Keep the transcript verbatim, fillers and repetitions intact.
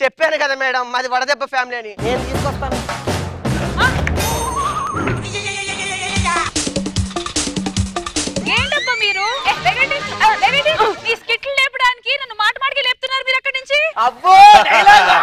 చెప్పాను కదా మేడం, మాది వడదెబ్బ ఫ్యామిలీ అని. నేను తీసుకొస్తాను. ఏంటబ్బా మీరు లేపడానికి నన్ను మాట మాటకి లేపుతున్నారు మీరు అక్కడి నుంచి. అబ్బో